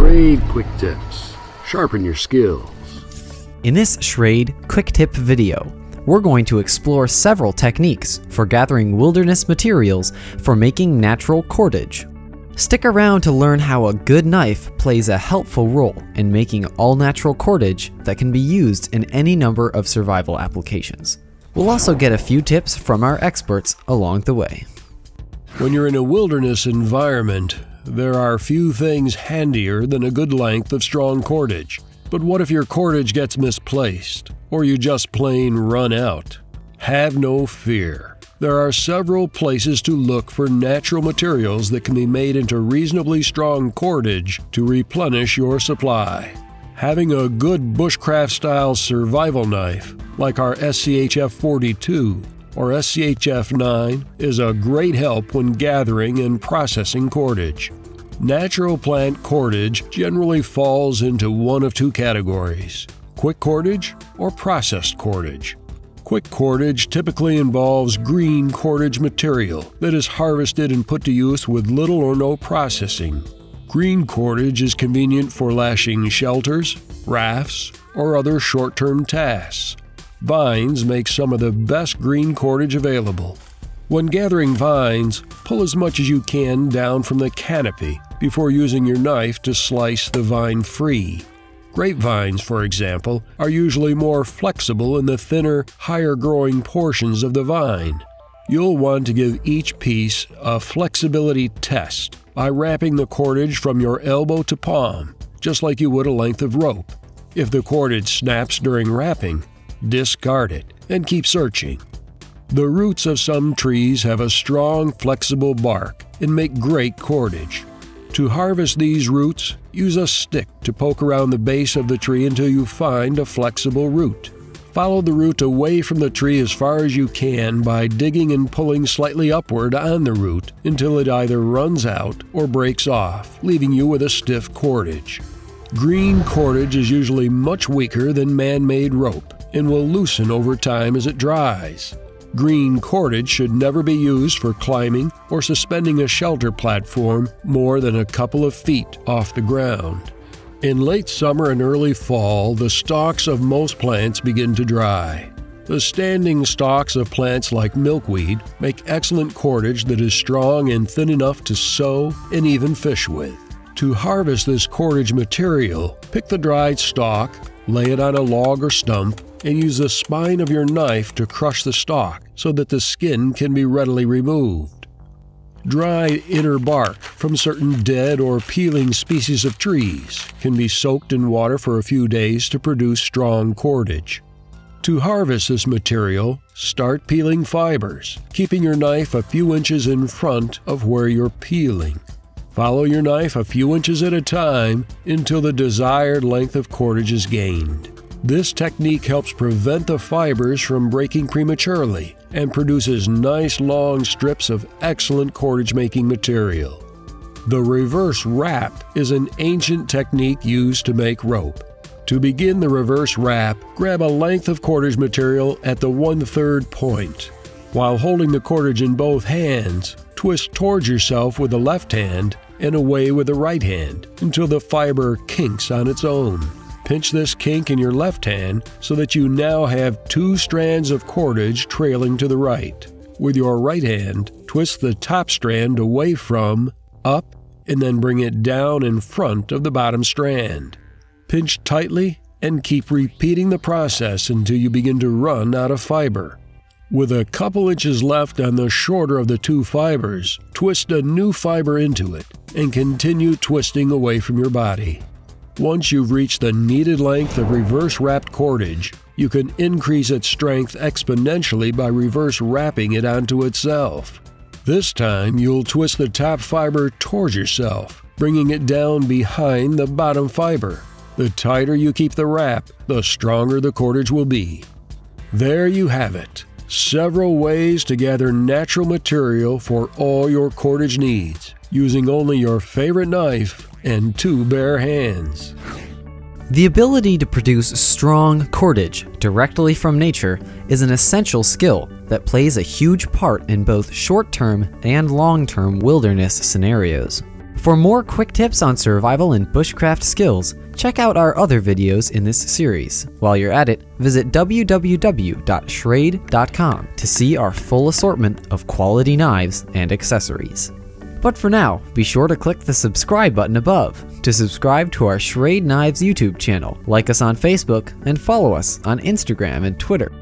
Schrade Quick Tips. Sharpen your skills. In this Schrade Quick Tip video, we're going to explore several techniques for gathering wilderness materials for making natural cordage. Stick around to learn how a good knife plays a helpful role in making all-natural cordage that can be used in any number of survival applications. We'll also get a few tips from our experts along the way. When you're in a wilderness environment, there are few things handier than a good length of strong cordage. But what if your cordage gets misplaced, or you just plain run out? Have no fear. There are several places to look for natural materials that can be made into reasonably strong cordage to replenish your supply. Having a good bushcraft-style survival knife, like our SCHF-42 or SCHF-9, is a great help when gathering and processing cordage. Natural plant cordage generally falls into one of two categories: quick cordage or processed cordage. Quick cordage typically involves green cordage material that is harvested and put to use with little or no processing. Green cordage is convenient for lashing shelters, rafts, or other short-term tasks. Vines make some of the best green cordage available. When gathering vines, pull as much as you can down from the canopy before using your knife to slice the vine free. Grapevines, for example, are usually more flexible in the thinner, higher-growing portions of the vine. You'll want to give each piece a flexibility test by wrapping the cordage from your elbow to palm, just like you would a length of rope. If the cordage snaps during wrapping, discard it and keep searching. The roots of some trees have a strong, flexible bark and make great cordage. To harvest these roots, use a stick to poke around the base of the tree until you find a flexible root. Follow the root away from the tree as far as you can by digging and pulling slightly upward on the root until it either runs out or breaks off, leaving you with a stiff cordage. Green cordage is usually much weaker than man-made rope and will loosen over time as it dries. Green cordage should never be used for climbing or suspending a shelter platform more than a couple of feet off the ground. In late summer and early fall, the stalks of most plants begin to dry. The standing stalks of plants like milkweed make excellent cordage that is strong and thin enough to sew and even fish with. To harvest this cordage material, pick the dried stalk, lay it on a log or stump, and use the spine of your knife to crush the stalk so that the skin can be readily removed. Dried inner bark from certain dead or peeling species of trees can be soaked in water for a few days to produce strong cordage. To harvest this material, start peeling fibers, keeping your knife a few inches in front of where you're peeling. Follow your knife a few inches at a time until the desired length of cordage is gained. This technique helps prevent the fibers from breaking prematurely and produces nice long strips of excellent cordage-making material. The reverse wrap is an ancient technique used to make rope. To begin the reverse wrap, grab a length of cordage material at the one-third point. While holding the cordage in both hands, twist towards yourself with the left hand and away with the right hand until the fiber kinks on its own. Pinch this kink in your left hand so that you now have two strands of cordage trailing to the right. With your right hand, twist the top strand away from, up, and then bring it down in front of the bottom strand. Pinch tightly and keep repeating the process until you begin to run out of fiber. With a couple inches left on the shorter of the two fibers, twist a new fiber into it and continue twisting away from your body. Once you've reached the needed length of reverse-wrapped cordage, you can increase its strength exponentially by reverse-wrapping it onto itself. This time, you'll twist the top fiber towards yourself, bringing it down behind the bottom fiber. The tighter you keep the wrap, the stronger the cordage will be. There you have it. Several ways to gather natural material for all your cordage needs, using only your favorite knife and two bare hands. The ability to produce strong cordage directly from nature is an essential skill that plays a huge part in both short-term and long-term wilderness scenarios. For more quick tips on survival and bushcraft skills, check out our other videos in this series. While you're at it, visit www.schrade.com to see our full assortment of quality knives and accessories. But for now, be sure to click the subscribe button above to subscribe to our Schrade Knives YouTube channel, like us on Facebook, and follow us on Instagram and Twitter.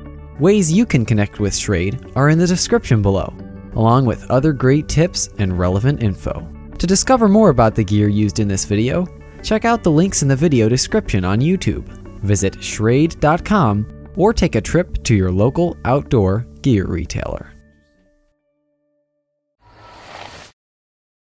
Ways you can connect with Schrade are in the description below, along with other great tips and relevant info. To discover more about the gear used in this video, check out the links in the video description on YouTube, visit schrade.com, or take a trip to your local outdoor gear retailer.